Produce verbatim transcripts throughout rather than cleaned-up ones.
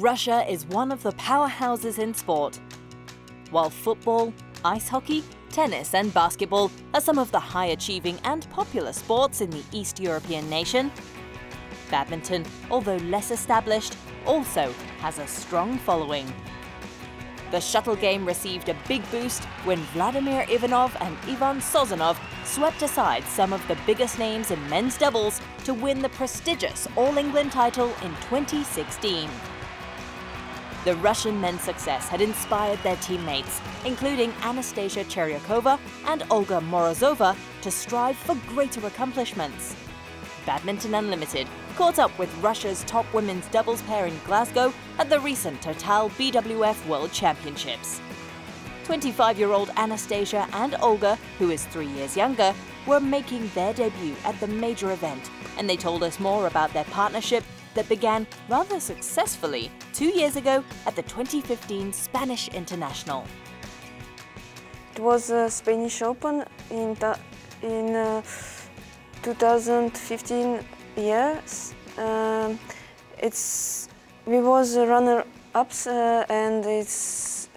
Russia is one of the powerhouses in sport, while football, ice hockey, tennis and basketball are some of the high-achieving and popular sports in the East European nation. Badminton, although less established, also has a strong following. The shuttle game received a big boost when Vladimir Ivanov and Ivan Sozinov swept aside some of the biggest names in men's doubles to win the prestigious All England title in twenty sixteen. The Russian men's success had inspired their teammates, including Anastasia Chervyakova and Olga Morozova, to strive for greater accomplishments. Badminton Unlimited caught up with Russia's top women's doubles pair in Glasgow at the recent Total B W F World Championships. twenty-five-year-old Anastasia and Olga, who is three years younger, were making their debut at the major event, and they told us more about their partnership that began rather successfully two years ago at the twenty fifteen Spanish International. It was a Spanish Open in, the, in uh, two thousand fifteen years. Uh, it's we was runner-ups uh, and it's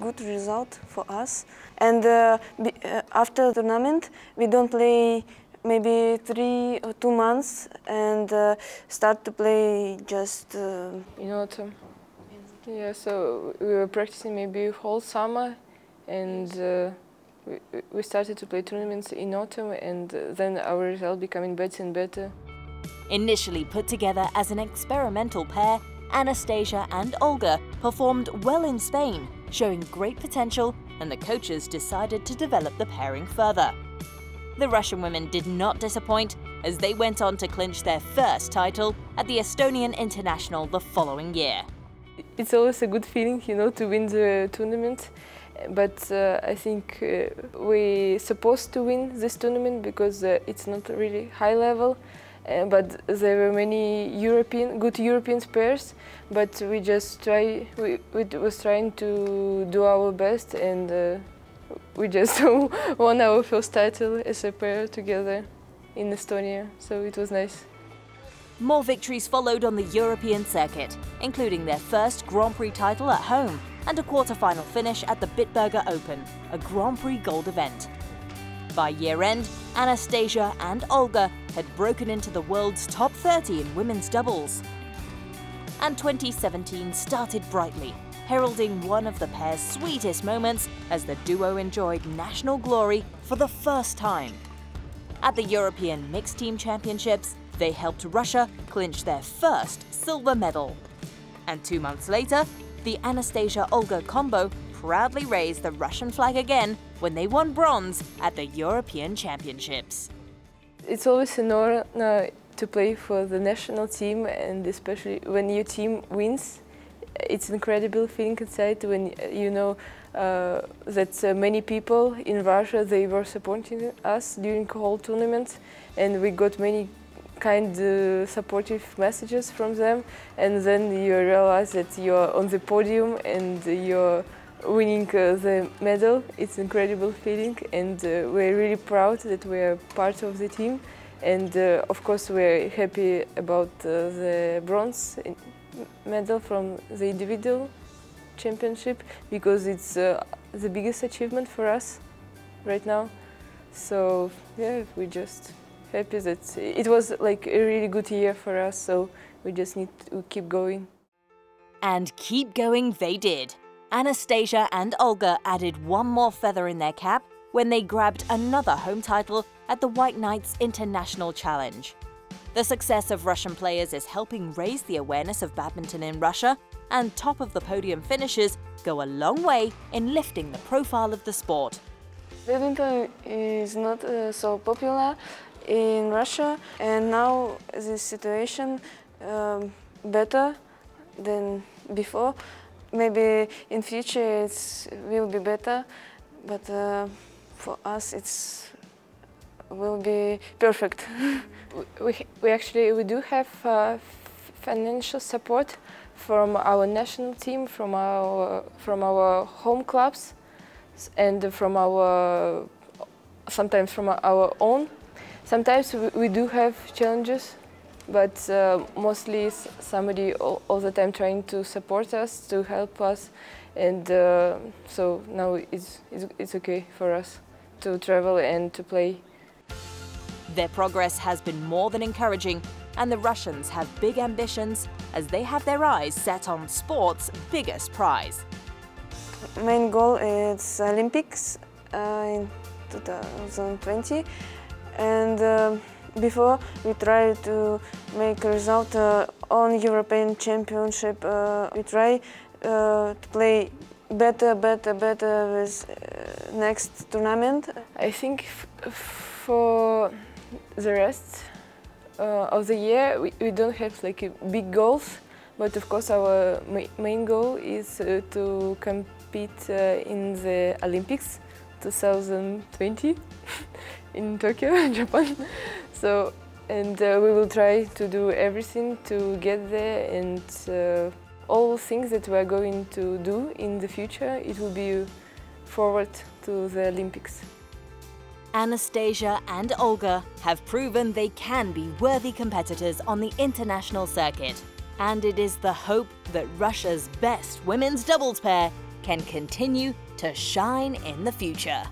good result for us. And uh, be, uh, after the tournament, we don't play maybe three or two months and uh, start to play just uh, in autumn. Yeah, so we were practicing maybe whole summer, and uh, we, we started to play tournaments in autumn, and then our result becoming better and better. Initially put together as an experimental pair, Anastasia and Olga performed well in Spain, showing great potential, and the coaches decided to develop the pairing further. The Russian women did not disappoint, as they went on to clinch their first title at the Estonian International the following year. It's always a good feeling, you know, to win the tournament, but uh, I think uh, we're supposed to win this tournament because uh, it's not really high level, uh, but there were many European, good European pairs, but we just try, we, we was trying to do our best, and uh, we just won our first title as a pair together in Estonia, so it was nice. More victories followed on the European circuit, including their first Grand Prix title at home and a quarter-final finish at the Bitburger Open, a Grand Prix gold event. By year-end, Anastasia and Olga had broken into the world's top thirty in women's doubles. And twenty seventeen started brightly, heralding one of the pair's sweetest moments as the duo enjoyed national glory for the first time. At the European Mixed Team Championships, they helped Russia clinch their first silver medal. And two months later, the Anastasia-Olga combo proudly raised the Russian flag again when they won bronze at the European Championships. It's always an honor to play for the national team, and especially when your team wins. It's an incredible feeling inside when you know uh, that uh, many people in Russia, they were supporting us during the whole tournament, and we got many kind uh, supportive messages from them, and then you realize that you're on the podium and you're winning uh, the medal. It's an incredible feeling, and uh, we're really proud that we are part of the team, and uh, of course we're happy about uh, the bronze medal from the individual championship, because it's uh, the biggest achievement for us right now. So yeah, we're just happy that it was like a really good year for us, so we just need to keep going. And keep going they did. Anastasia and Olga added one more feather in their cap when they grabbed another home title at the White Knights International Challenge. The success of Russian players is helping raise the awareness of badminton in Russia, and top-of-the-podium finishes go a long way in lifting the profile of the sport. Badminton is not uh, so popular in Russia, and now the situation um, better than before. Maybe in future it will be better, but uh, for us it's will be perfect. we, we actually we do have uh, financial support from our national team, from our from our home clubs, and from our sometimes from our own. Sometimes we, we do have challenges, but uh, mostly somebody all, all the time trying to support us, to help us, and uh, so now it's, it's, it's okay for us to travel and to play. Their progress has been more than encouraging, and the Russians have big ambitions as they have their eyes set on sport's biggest prize. Main goal is Olympics uh, in two thousand twenty, and uh, before we try to make a result uh, on European Championship. Uh, we try uh, to play better, better, better with uh, next tournament. I think f for the rest uh, of the year we, we don't have like big goals, but of course our ma main goal is uh, to compete uh, in the Olympics two thousand twenty in Tokyo, Japan. So, and uh, we will try to do everything to get there, and uh, all things that we are going to do in the future, it will be forward to the Olympics. Anastasia and Olga have proven they can be worthy competitors on the international circuit, and it is the hope that Russia's best women's doubles pair can continue to shine in the future.